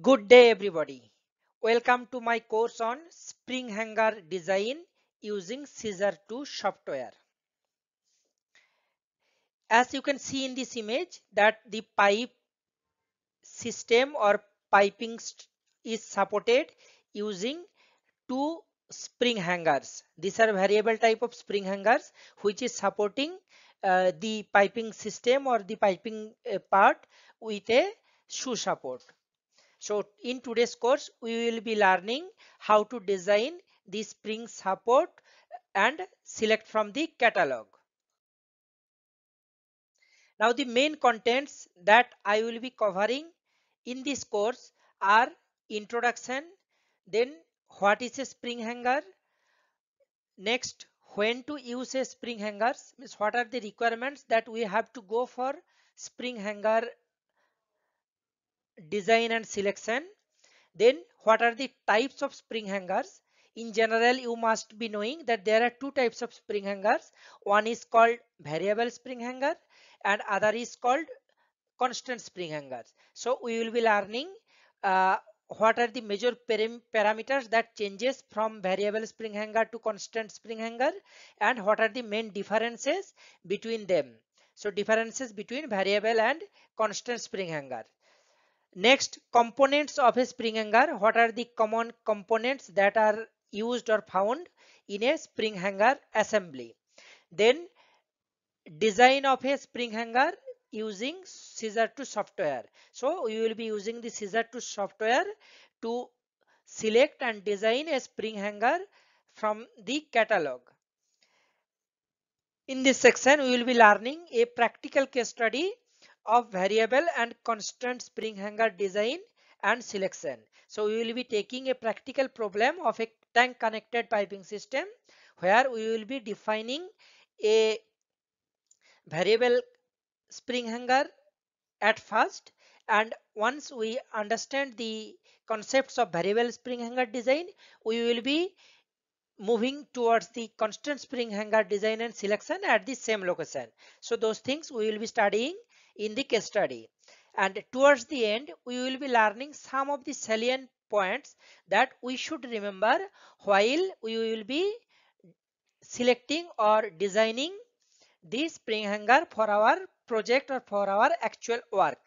Good day everybody. Welcome to my course on spring hanger design using Caesar II software. As you can see in this image that the pipe system or piping is supported using two spring hangers. These are variable type of spring hangers which is supporting the piping system or the piping part with a shoe support. So in today's course we will be learning how to design the spring support and select from the catalog. Now the main contents that I will be covering in this course are introduction, then what is a spring hanger, next when to use a spring hangers, means what are the requirements that we have to go for spring hanger design and selection, then what are the types of spring hangers. In general you must be knowing that there are two types of spring hangers. One is called variable spring hanger and other is called constant spring hangers. So we will be learning what are the major parameters that changes from variable spring hanger to constant spring hanger and what are the main differences between them. So differences between variable and constant spring hanger. Next, components of a spring hanger. What are the common components that are used or found in a spring hanger assembly? Then design of a spring hanger using Caesar II software. So we will be using the Caesar II software to select and design a spring hanger from the catalog. In this section we will be learning a practical case study of variable and constant spring hanger design and selection. So we will be taking a practical problem of a tank connected piping system where we will be defining a variable spring hanger at first, and once we understand the concepts of variable spring hanger design we will be moving towards the constant spring hanger design and selection at the same location. So those things we will be studying in the case study, and towards the end we will be learning some of the salient points that we should remember while we will be selecting or designing the spring hanger for our project or for our actual work.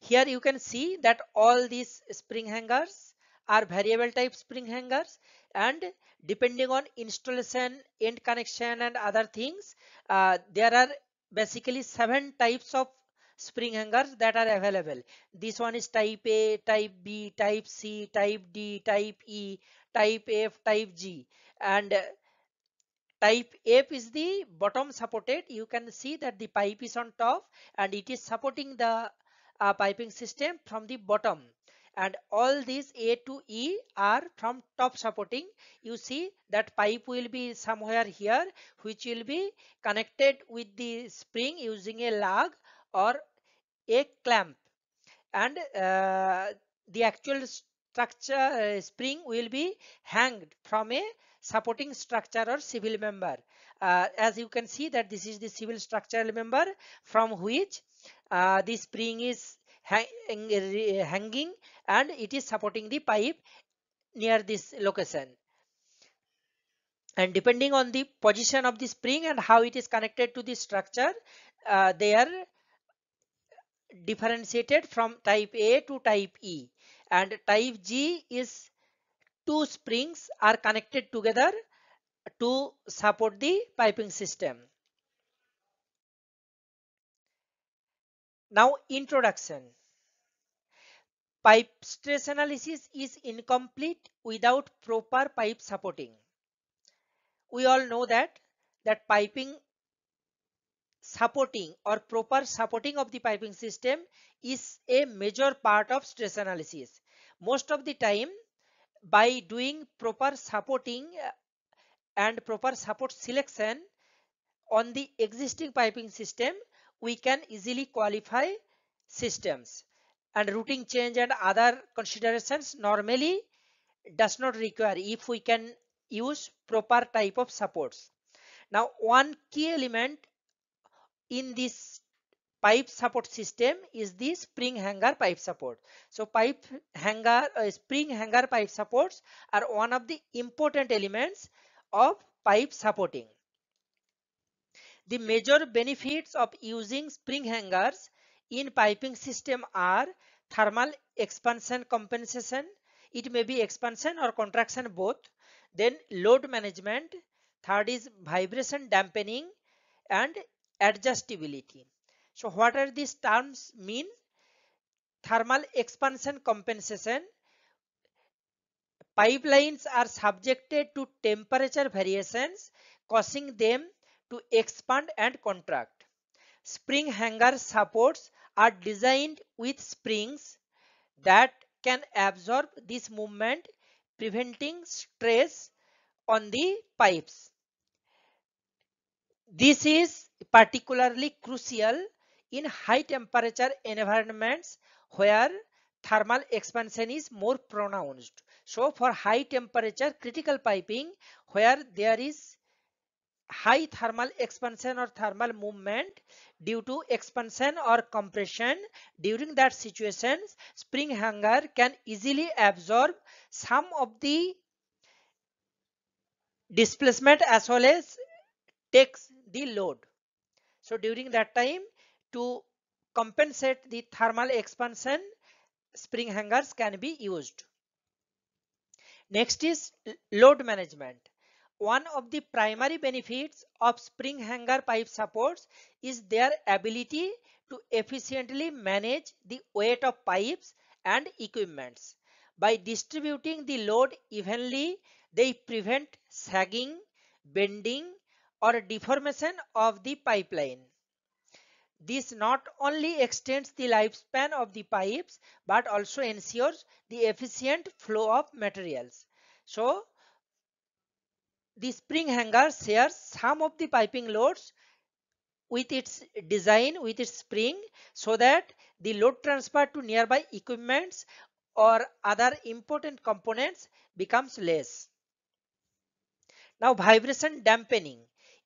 Here you can see that all these spring hangers are variable type spring hangers, and depending on installation, end connection and other things there are basically 7 types of spring hangers that are available. This one is type A, type B, type C, type D, type E, type F, type G, and type F is the bottom supported. You can see that the pipe is on top and it is supporting the piping system from the bottom, and all these A to E are from top supporting. You see that pipe will be somewhere here which will be connected with the spring using a lug or a clamp, and the actual structure spring will be hanged from a supporting structure or civil member. As you can see that this is the civil structural member from which the spring is hanging and it is supporting the pipe near this location. And depending on the position of the spring and how it is connected to the structure, they are differentiated from type A to type E, and type G is two springs are connected together to support the piping system. Now introduction. Pipe stress analysis is incomplete without proper pipe supporting. We all know that piping supporting or proper supporting of the piping system is a major part of stress analysis. Most of the time by doing proper supporting and proper support selection on the existing piping system we can easily qualify systems, and routing change and other considerations normally does not require if we can use proper type of supports. Now one key element in this pipe support system is the spring hanger pipe support. So spring hanger pipe supports are one of the important elements of pipe supporting. The major benefits of using spring hangers in piping system are thermal expansion compensation, it may be expansion or contraction both, then load management, third is vibration dampening and adjustability. So what are these terms mean? Thermal expansion compensation. Pipelines are subjected to temperature variations causing them to expand and contract. Spring hanger supports are designed with springs that can absorb this movement, preventing stress on the pipes. This is particularly crucial in high temperature environments where thermal expansion is more pronounced. So for high temperature critical piping where there is high thermal expansion or thermal movement due to expansion or compression, during that situations spring hanger can easily absorb some of the displacement as well as takes the load. So during that time, to compensate the thermal expansion, spring hangers can be used. Next is load management. One of the primary benefits of spring hanger pipe supports is their ability to efficiently manage the weight of pipes and equipments. By distributing the load evenly, they prevent sagging, bending, or deformation of the pipeline. This not only extends the lifespan of the pipes but also ensures the efficient flow of materials. So, the spring hanger shares some of the piping loads with its design, with its spring, so that the load transfer to nearby equipments or other important components becomes less. Now, vibration dampening.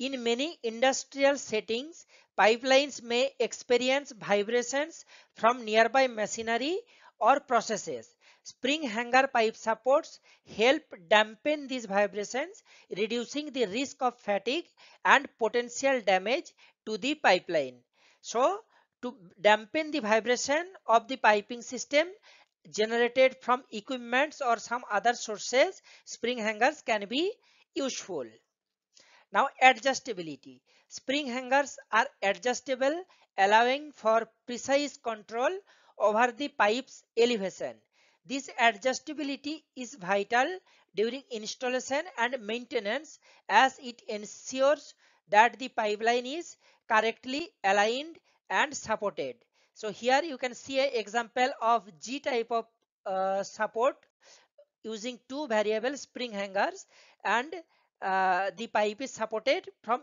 In many industrial settings, pipelines may experience vibrations from nearby machinery or processes. Spring hanger pipe supports help dampen these vibrations, reducing the risk of fatigue and potential damage to the pipeline. So, to dampen the vibration of the piping system generated from equipments or some other sources, spring hangers can be useful. Now, adjustability. Spring hangers are adjustable, allowing for precise control over the pipe's elevation. This adjustability is vital during installation and maintenance as it ensures that the pipeline is correctly aligned and supported. So here you can see an example of G type of support using two variable spring hangers, and the pipe is supported from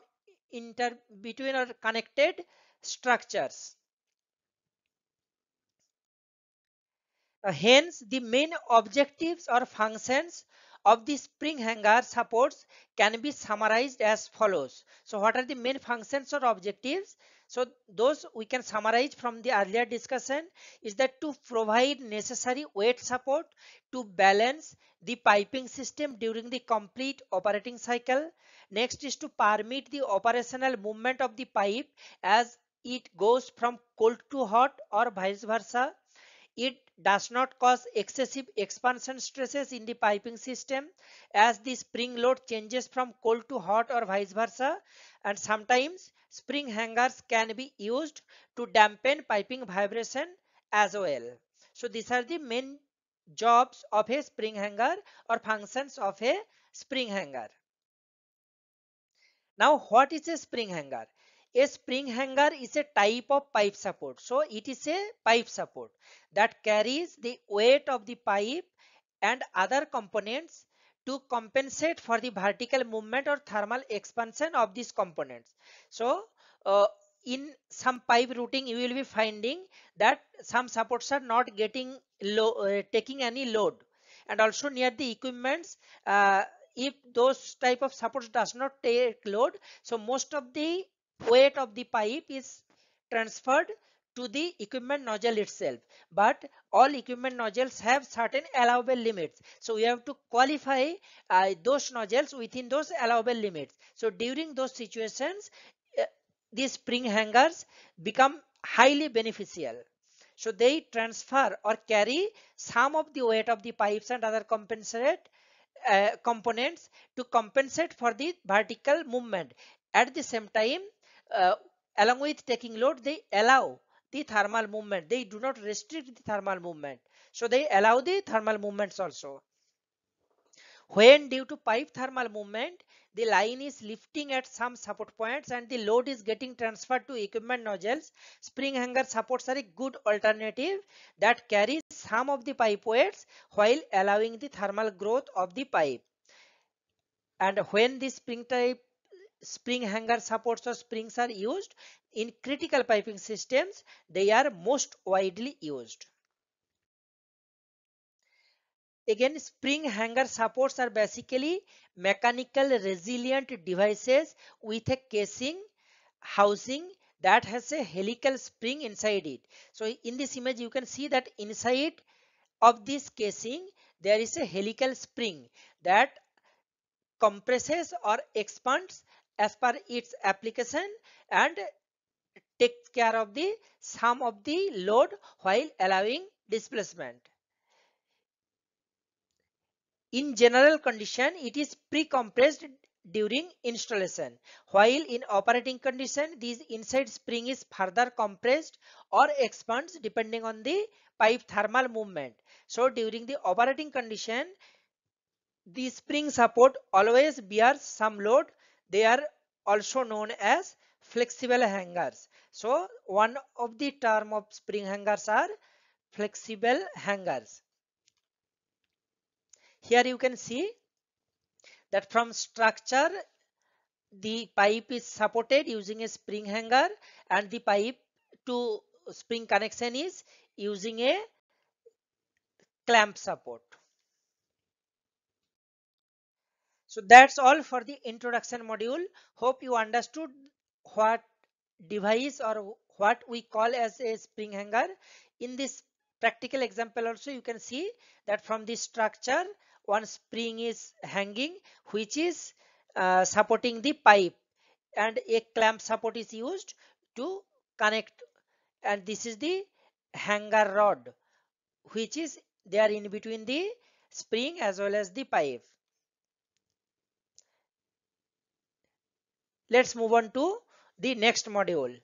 between or connected structures. Hence, the main objectives or functions of the spring hanger supports can be summarized as follows. So, what are the main functions or objectives? So, those we can summarize from the earlier discussion is that to provide necessary weight support, to balance the piping system during the complete operating cycle. Next is to permit the operational movement of the pipe as it goes from cold to hot or vice versa. It does not cause excessive expansion stresses in the piping system as the spring load changes from cold to hot or vice versa, and sometimes spring hangers can be used to dampen piping vibration as well. So these are the main jobs of a spring hanger or functions of a spring hanger. Now what is a spring hanger? A spring hanger is a type of pipe support. So it is a pipe support that carries the weight of the pipe and other components to compensate for the vertical movement or thermal expansion of these components. So in some pipe routing you will be finding that some supports are not getting taking any load, and also near the equipments if those type of supports does not take load, so most of the weight of the pipe is transferred to the equipment nozzle itself, but all equipment nozzles have certain allowable limits, so we have to qualify those nozzles within those allowable limits. So during those situations, these spring hangers become highly beneficial. So they transfer or carry some of the weight of the pipes and other components to compensate for the vertical movement. At the same time, along with taking load, they allow the thermal movement. They do not restrict the thermal movement, so they allow the thermal movements also. When due to pipe thermal movement, the line is lifting at some support points and the load is getting transferred to equipment nozzles, spring hanger supports are a good alternative that carries some of the pipe weights while allowing the thermal growth of the pipe. And when the spring hanger supports or springs are used in critical piping systems, they are most widely used. Again, spring hanger supports are basically mechanical resilient devices with a casing housing that has a helical spring inside it. So in this image you can see that inside of this casing there is a helical spring that compresses or expands as per its application and takes care of the sum of the load while allowing displacement. In general condition, it is pre-compressed during installation, while in operating condition, this inside spring is further compressed or expands depending on the pipe thermal movement. So during the operating condition, the spring support always bears some load. They are also known as flexible hangers. So one of the term of spring hangers are flexible hangers. Here you can see that from structure, the pipe is supported using a spring hanger and the pipe to spring connection is using a clamp support. So that's all for the introduction module. Hope you understood what device or what we call as a spring hanger. In this practical example also you can see that from this structure, one spring is hanging which is supporting the pipe and a clamp support is used to connect, and this is the hanger rod which is there in between the spring as well as the pipe. Let's move on to the next module.